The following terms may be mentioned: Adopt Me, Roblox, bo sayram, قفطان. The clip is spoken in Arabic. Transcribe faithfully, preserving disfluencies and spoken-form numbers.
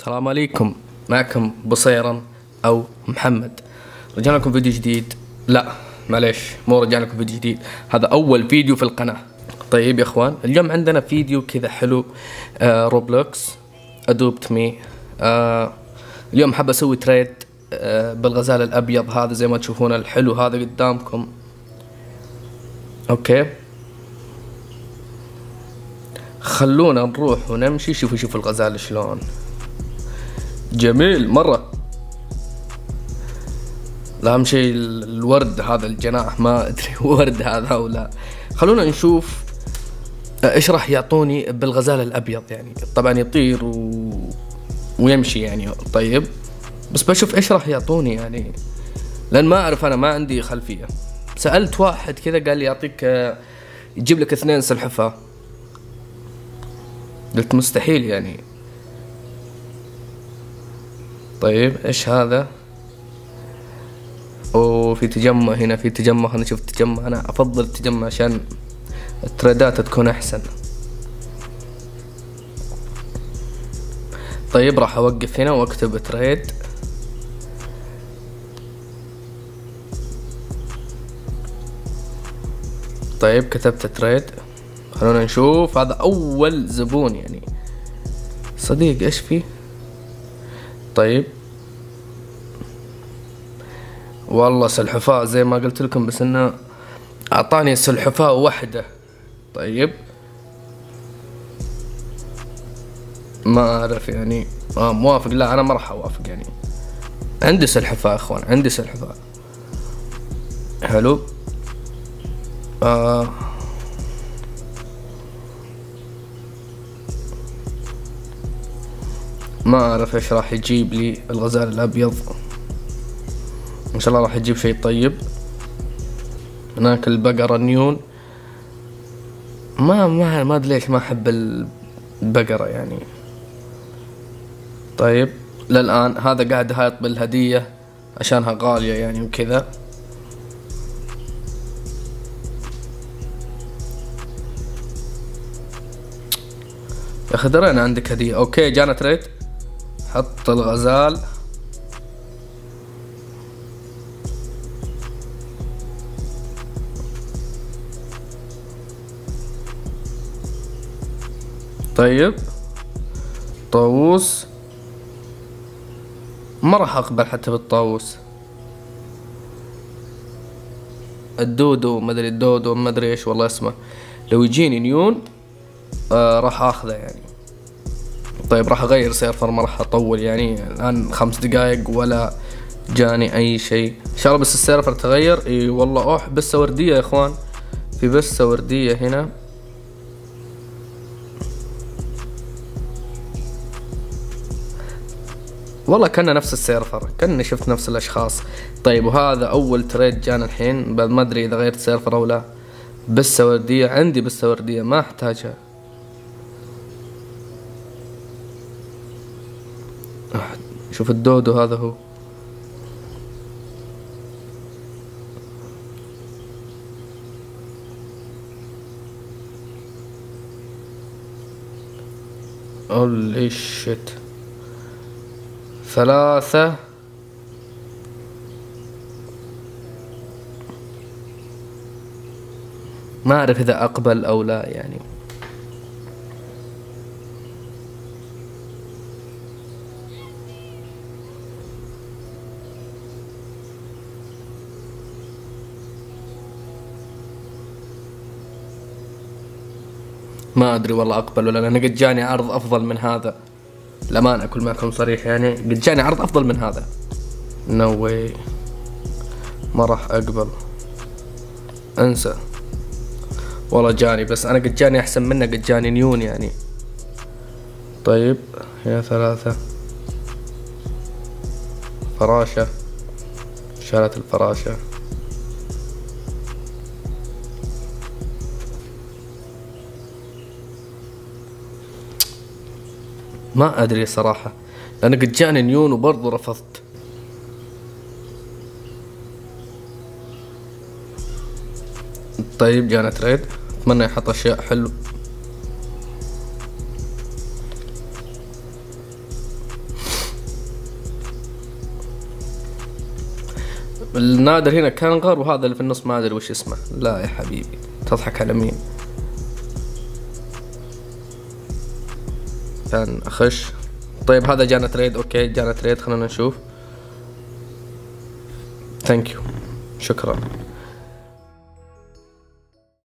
السلام عليكم، معكم بصيرا او محمد. رجعنا لكم فيديو جديد. لا معليش، مو رجعنا لكم فيديو جديد، هذا اول فيديو في القناه. طيب يا اخوان، اليوم عندنا فيديو كذا حلو، آه روبلوكس ادوبت مي. آه اليوم حاب اسوي تريد آه بالغزال الابيض هذا زي ما تشوفون الحلو هذا قدامكم. اوكي خلونا نروح ونمشي. شوفوا شوفوا الغزال شلون جميل مرة. لا اهم شيء الورد هذا الجناح، ما ادري ورد هذا او لا. خلونا نشوف ايش راح يعطوني بالغزال الابيض. يعني طبعا يطير و... ويمشي يعني. طيب بس بشوف ايش راح يعطوني يعني، لان ما اعرف، انا ما عندي خلفية. سألت واحد كذا قال لي يعطيك يجيب لك اثنين سلحفة. قلت مستحيل يعني. طيب ايش هذا؟ اوه في تجمع هنا، في تجمع. انا شفت تجمع، انا افضل تجمع عشان التريدات تكون احسن. طيب راح اوقف هنا واكتب تريد. طيب كتبت تريد. خلونا نشوف. هذا اول زبون يعني صديق. ايش فيه؟ طيب والله سلحفاة زي ما قلت لكم، بس انه اعطاني سلحفاة واحدة. طيب ما اعرف يعني، ما موافق. لا انا ما راح اوافق يعني. عندي سلحفاة اخوان، عندي سلحفاة. حلو. آه. ما اعرف ايش راح يجيب لي الغزال الابيض. ان شاء الله راح يجيب شيء طيب. هناك البقرة نيون. ما ما ما ادري ليش ما احب البقرة يعني. طيب للان هذا قاعد هايط بالهدية عشانها غالية يعني وكذا. يا خضرين عندك هدية. اوكي جانا تريد. حط الغزال. طيب طاووس. ما راح اقبل حتى بالطاووس. الدودو ما ادري، الدودو ما ادري ايش والله اسمه. لو يجيني نيون آه راح اخذه يعني. طيب راح اغير سيرفر، ما راح اطول يعني. الان خمس دقايق ولا جاني اي شيء. ان شاء الله بس السيرفر تغير. اي والله. اوه بسة وردية يا اخوان، في بسة وردية هنا. والله كنا نفس السيرفر، كنا شفت نفس الاشخاص. طيب وهذا اول تريد جانا الحين، بعد ما ادري اذا غيرت سيرفر او لا. بسة وردية عندي، بسة وردية ما احتاجها. شوف الدودو هذا هو. اولي شيت. ثلاثة. ما اعرف اذا اقبل او لا يعني. ما ادري والله اقبل ولا لا. انا قد جاني عرض افضل من هذا. لما انا اكون معكم صريح يعني، قد جاني عرض افضل من هذا. نو واي، ما راح اقبل، انسى والله. جاني بس انا قد جاني احسن منه، قد جاني نيون يعني. طيب يا ثلاثة. فراشة. شالت الفراشة. ما ادري صراحة، لان قد جاني نيون وبرضه رفضت. طيب جانا تريد. اتمنى يحط اشياء حلو. النادر هنا كنغر، وهذا اللي في النص ما ادري وش اسمه. لا يا حبيبي تضحك على مين؟ كان اخش. طيب هذا جانا تريد، اوكي جانا تريد، خلونا نشوف. ثانك يو، شكرا.